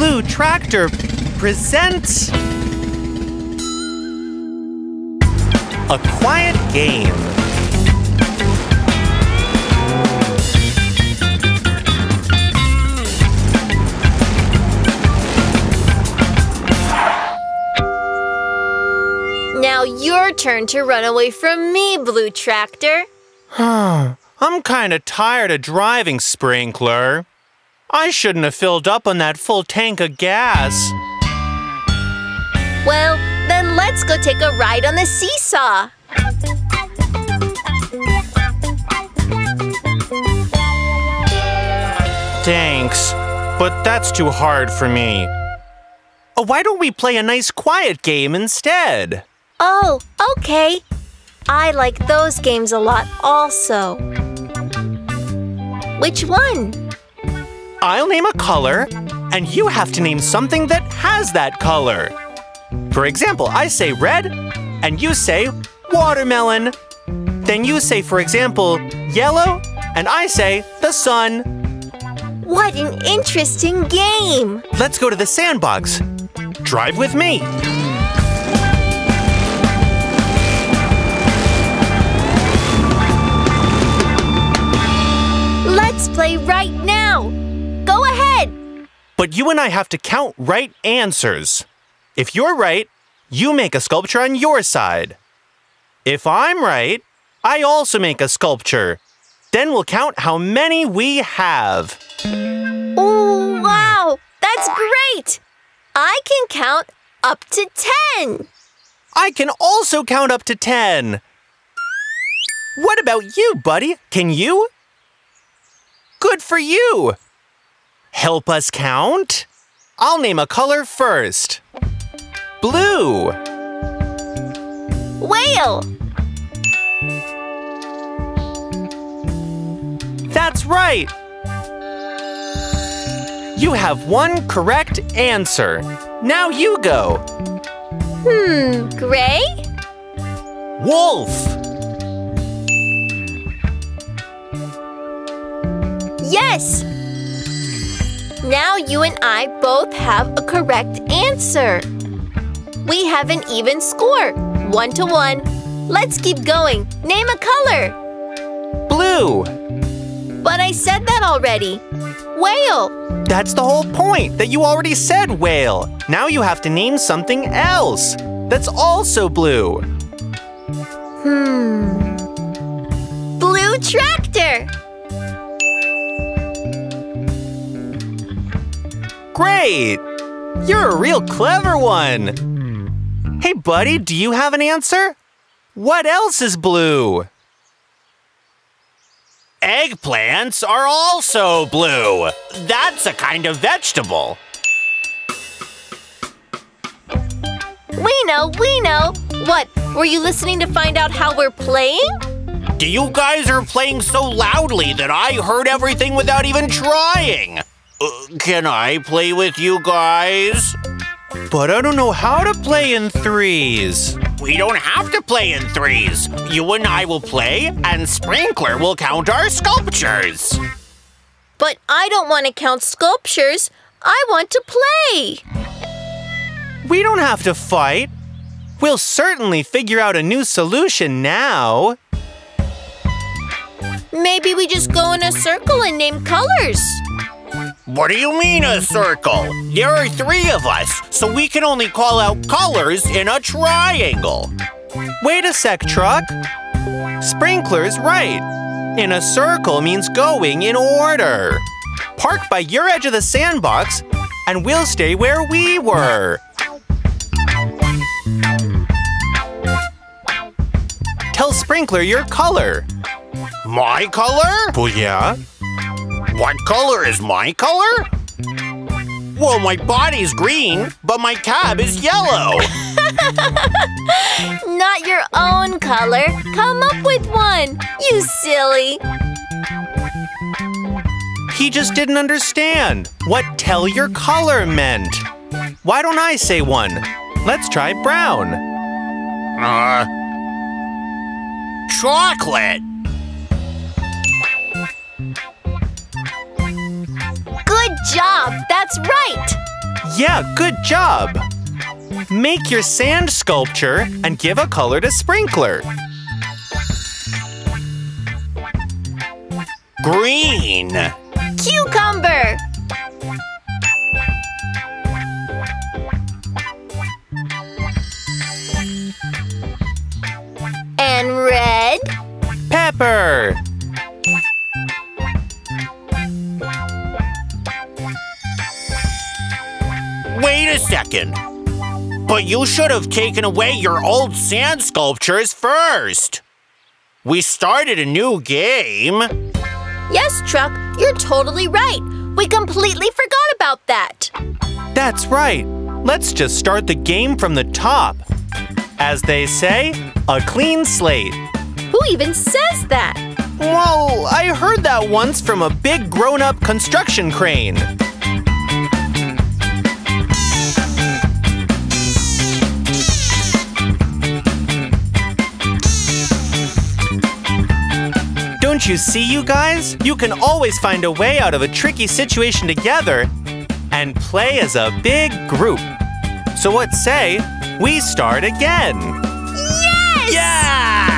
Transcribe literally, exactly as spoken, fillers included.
Blue Tractor presents A Quiet Game. Now your turn to run away from me, Blue Tractor. I'm kinda tired of driving, Sprinkler. I shouldn't have filled up on that full tank of gas. Well, then let's go take a ride on the seesaw. Thanks, but that's too hard for me. Oh, why don't we play a nice quiet game instead? Oh, okay. I like those games a lot also. Which one? I'll name a color, and you have to name something that has that color. For example, I say red, and you say watermelon. Then you say, for example, yellow, and I say the sun. What an interesting game! Let's go to the sandbox. Drive with me. Let's play right now. Go ahead! But you and I have to count right answers. If you're right, you make a sculpture on your side. If I'm right, I also make a sculpture. Then we'll count how many we have. Oh, wow! That's great! I can count up to ten. I can also count up to ten. What about you, buddy? Can you? Good for you! Help us count? I'll name a color first. Blue. Whale. That's right. You have one correct answer. Now you go. Hmm, gray? Wolf. Yes. Now you and I both have a correct answer. We have an even score, one to one. Let's keep going. Name a color. Blue. But I said that already. Whale. That's the whole point, that you already said whale. Now you have to name something else that's also blue. Hmm. Blue Tractor. Great! You're a real clever one! Hey, buddy, do you have an answer? What else is blue? Eggplants are also blue. That's a kind of vegetable. We know, we know. What, were you listening to find out how we're playing? You guys are playing so loudly that I heard everything without even trying. Uh, can I play with you guys? But I don't know how to play in threes. We don't have to play in threes. You and I will play, and Sprinkler will count our sculptures. But I don't want to count sculptures. I want to play. We don't have to fight. We'll certainly figure out a new solution now. Maybe we just go in a circle and name colors. What do you mean, a circle? There are three of us, so we can only call out colors in a triangle. Wait a sec, Truck. Sprinkler's right. In a circle means going in order. Park by your edge of the sandbox, and we'll stay where we were. Tell Sprinkler your color. My color? Oh, yeah. What color is my color? Well, my body's green, but my cab is yellow. Not your own color. Come up with one, you silly. He just didn't understand what tell your color meant. Why don't I say one? Let's try brown. Uh, chocolate. Good job! That's right! Yeah, good job! Make your sand sculpture and give a color to Sprinkler. Green! Cucumber! And red? Pepper! Wait a second! But you should have taken away your old sand sculptures first! We started a new game! Yes, Truck, you're totally right. We completely forgot about that. That's right. Let's just start the game from the top. As they say, a clean slate. Who even says that? Whoa, I heard that once from a big grown-up construction crane. Don't you see, you guys? You can always find a way out of a tricky situation together and play as a big group. So what say we start again? Yes! Yeah!